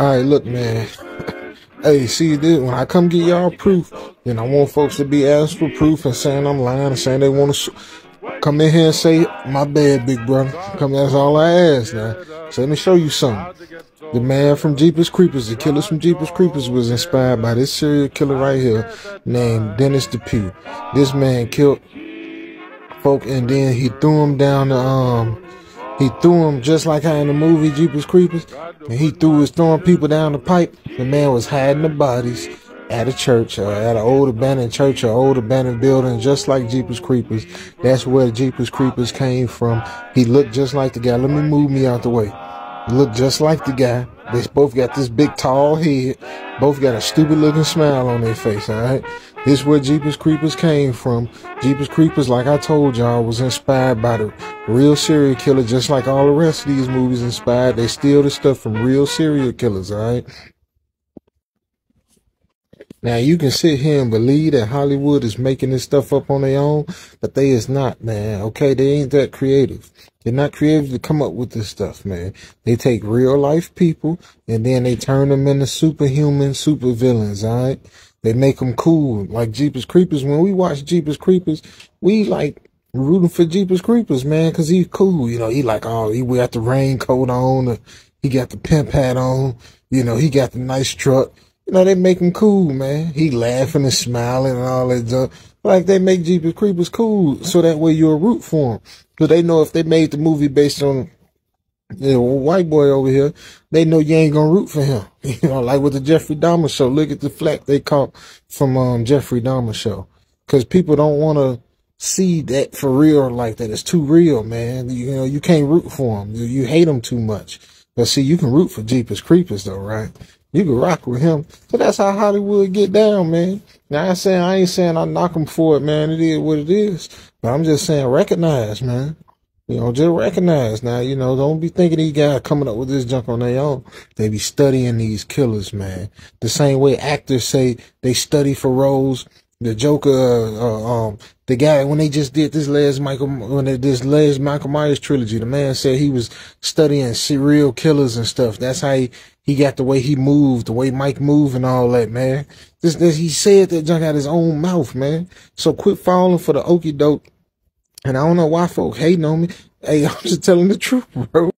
Alright, look, man. Hey, see, dude, when I come get y'all proof, then I want folks to be asked for proof and saying I'm lying and saying they want to come in here and say, my bad, big brother. Come, that's all I ask now. So let me show you something. The man from Jeepers Creepers, the killers from Jeepers Creepers, was inspired by this serial killer right here named Dennis DePue. This man killed folk and then he threw them down the, he threw him just like how in the movie Jeepers Creepers, and he was throwing people down the pipe. The man was hiding the bodies at a church, at an old abandoned church or old abandoned building, just like Jeepers Creepers. That's where Jeepers Creepers came from. He looked just like the guy. Let me move me out the way. He looked just like the guy. They both got this big tall head. Both got a stupid looking smile on their face, alright? This is where Jeepers Creepers came from. Jeepers Creepers, like I told y'all, was inspired by the real serial killer, just like all the rest of these movies inspired. They steal the stuff from real serial killers, alright? Now, you can sit here and believe that Hollywood is making this stuff up on their own, but they is not, man, okay? They ain't that creative. They're not creative to come up with this stuff, man. They take real-life people, and then they turn them into superhuman supervillains, all right? They make them cool, like Jeepers Creepers. When we watch Jeepers Creepers, we, like, rooting for Jeepers Creepers, man, because he's cool. You know, he like, oh, he got the raincoat on, or he got the pimp hat on, you know, he got the nice truck. You know, they make him cool, man. He laughing and smiling and all that stuff. Like, they make Jeepers Creepers cool, so that way you'll root for him. Because they know if they made the movie based on, you know, a white boy over here, they know you ain't going to root for him. You know, like with the Jeffrey Dahmer show. Look at the flack they caught from Jeffrey Dahmer show. Because people don't want to see that for real like that. It's too real, man. You know, you can't root for him. You hate him too much. But see, you can root for Jeepers Creepers, though, right? You can rock with him. So that's how Hollywood get down, man. Now, I ain't saying I knock him for it, man. It is what it is. But I'm just saying recognize, man. You know, just recognize. Now, you know, don't be thinking these guys coming up with this junk on their own. They be studying these killers, man. The same way actors say they study for roles. The Joker, the guy, when they just did this last Michael Myers trilogy, the man said he was studying serial killers and stuff. That's how he got the way he moved, the way Mike moved and all that, man. He said that junk out of his own mouth, man. So quit falling for the okey doke. And I don't know why folk hating on me. Hey, I'm just telling the truth, bro.